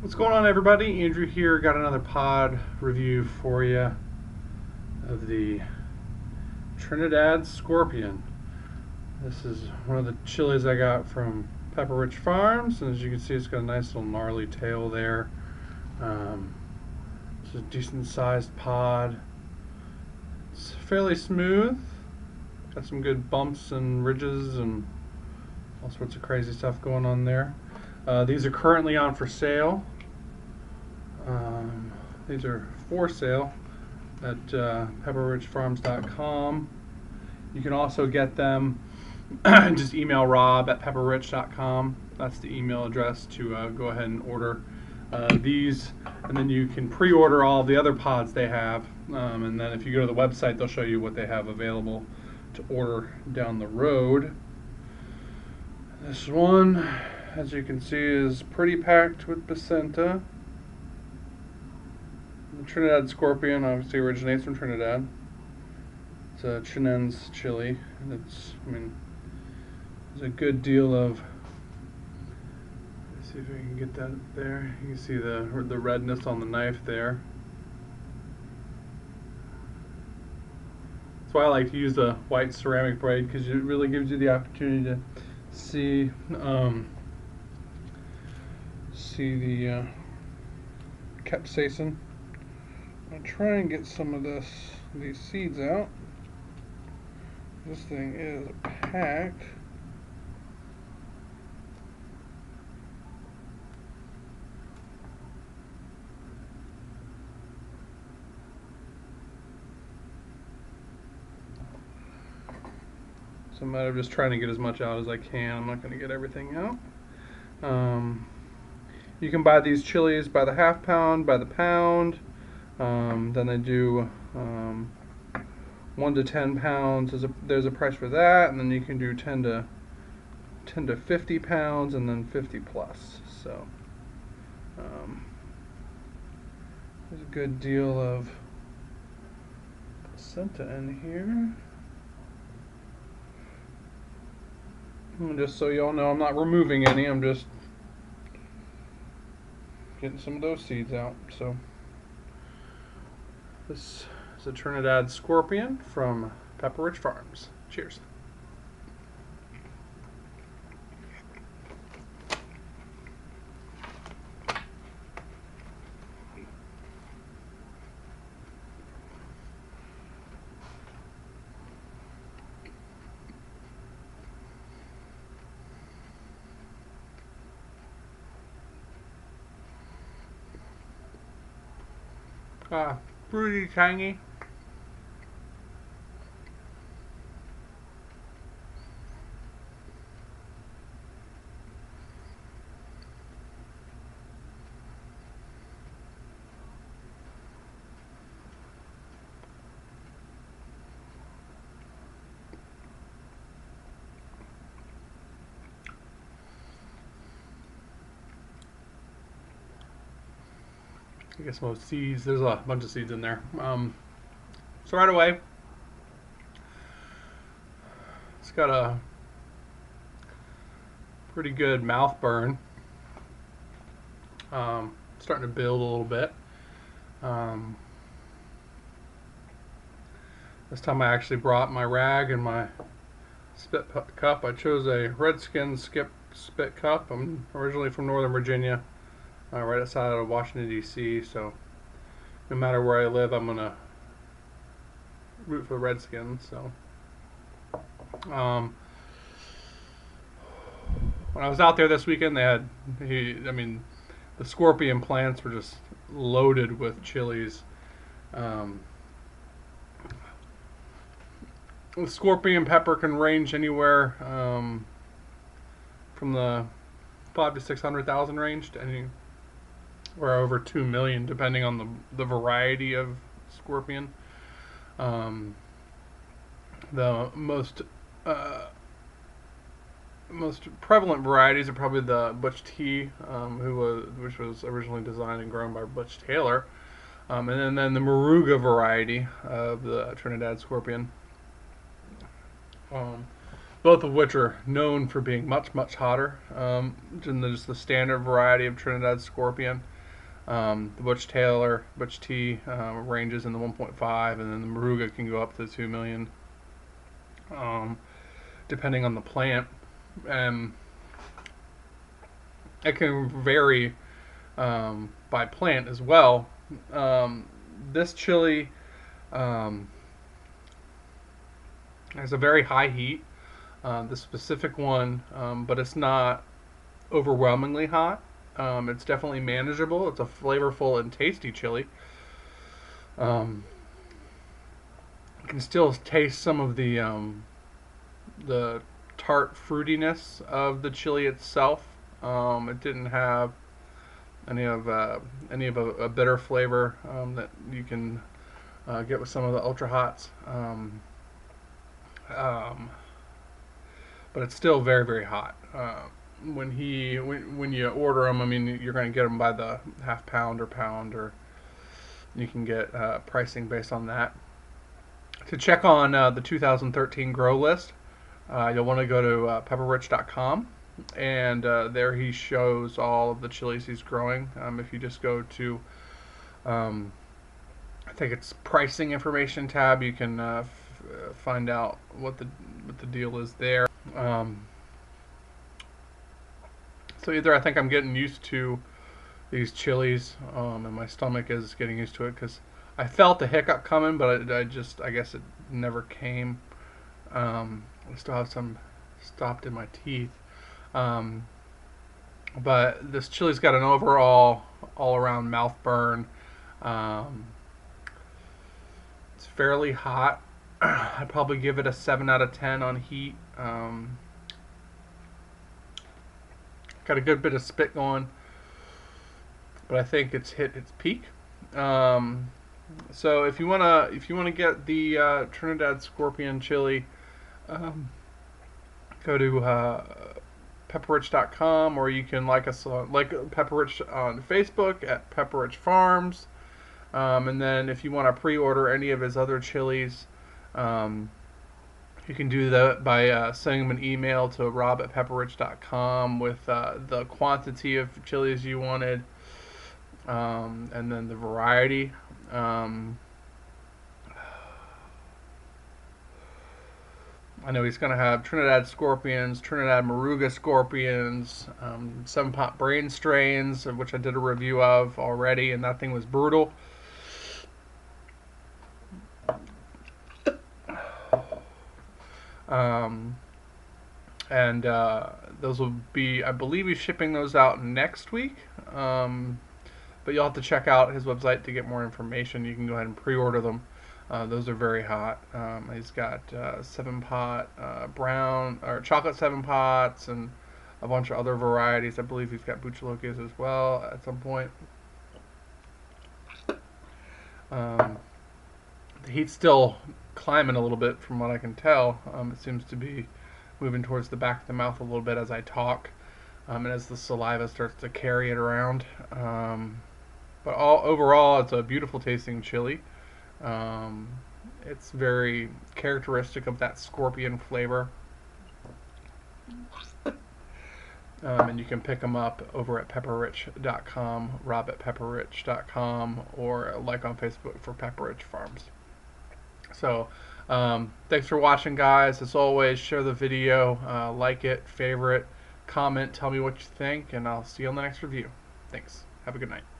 What's going on, everybody? Andrew here. Got another pod review for you of the Trinidad Scorpion. This is one of the chilies I got from PepperRich Farms, and as you can see, it's got a nice little gnarly tail there. It's a decent-sized pod. It's fairly smooth. Got some good bumps and ridges and all sorts of crazy stuff going on there. These are currently on for sale. These are for sale at pepperrichfarms.com. You can also get them, just email rob@pepperrich.com. That's the email address to go ahead and order these. And then you can pre-order all the other pods they have. And then if you go to the website, they'll show you what they have available to order down the road. This one, as you can see, is pretty packed with placenta. The Trinidad Scorpion obviously originates from Trinidad. It's a Chinense chili. There's a good deal of. Let's see if I can get that up there. You can see the redness on the knife there. That's why I like to use the white ceramic braid, because it really gives you the opportunity to see. See the capsaicin. I'll try and get some of these seeds out. This thing is packed. So I'm just trying to get as much out as I can. I'm not going to get everything out. You can buy these chilies by the half pound, by the pound. Then they do 1 to 10 pounds. There's a price for that, and then you can do 10 to 50 pounds, and then 50 plus. So there's a good deal of placenta in here. And just so y'all know, I'm not removing any. I'm just getting some of those seeds out. So this is a Trinidad Scorpion from PepperRich Farms. Cheers. Pretty tangy. I guess most seeds, there's a bunch of seeds in there. So right away, it's got a pretty good mouth burn. Starting to build a little bit. This time I actually brought my rag and my spit cup. I chose a Redskin spit cup. I'm originally from Northern Virginia. Right outside of Washington, D.C., so no matter where I live, I'm going to root for the Redskins. So, when I was out there this weekend, they had, the scorpion plants were just loaded with chilies. The scorpion pepper can range anywhere from the 500,000 to 600,000 range to any. Or over 2 million, depending on the variety of scorpion. The most prevalent varieties are probably the Butch T, which was originally designed and grown by Butch Taylor, and then the Moruga variety of the Trinidad Scorpion. Both of which are known for being much, much hotter than just the standard variety of Trinidad Scorpion. The Butch Taylor, Butch T ranges in the 1.5, and then the Moruga can go up to 2 million, depending on the plant. It can vary by plant as well. This chili has a very high heat, this specific one, but it's not overwhelmingly hot. It's definitely manageable. It's a flavorful and tasty chili. You can still taste some of the tart fruitiness of the chili itself. It didn't have any of a bitter flavor that you can get with some of the ultra hots, but it's still very, very hot. When you order them, I mean, you're going to get them by the half pound or pound, or you can get pricing based on that. To check on the 2013 grow list, you'll want to go to pepperrich.com, and there he shows all of the chilies he's growing. If you just go to, I think it's pricing information tab, you can find out what the deal is there. So either I think I'm getting used to these chilies, and my stomach is getting used to it, because I felt the hiccup coming, but I guess it never came. I still have some stopped in my teeth. But this chili's got an overall all-around mouth burn. It's fairly hot. I'd probably give it a 7 out of 10 on heat. Got a good bit of spit going, but I think it's hit its peak. So if you wanna get the Trinidad Scorpion chili, go to pepperrich.com, or you can like us like PepperRich on Facebook at PepperRich Farms, and then if you want to pre-order any of his other chilies, you can do that by sending them an email to rob@pepperrich.com with the quantity of chilies you wanted, and then the variety. I know he's going to have Trinidad Scorpions, Trinidad Moruga Scorpions, 7 Pot Brain Strains, of which I did a review of already, and that thing was brutal. Those will be, I believe he's shipping those out next week, but you'll have to check out his website to get more information. You can go ahead and pre-order them. Those are very hot. He's got 7 pot brown or chocolate 7 pots and a bunch of other varieties. I believe he's got Buchalokis as well at some point. The heat's still climbing a little bit from what I can tell. It seems to be moving towards the back of the mouth a little bit as I talk, and as the saliva starts to carry it around. But overall, it's a beautiful tasting chili. It's very characteristic of that scorpion flavor. And you can pick them up over at pepperrich.com, rob@pepperrich.com, or like on Facebook for PepperRich Farms. So thanks for watching, guys. As always, share the video, like it, favorite, comment, tell me what you think, and I'll see you on the next review. Thanks. Have a good night.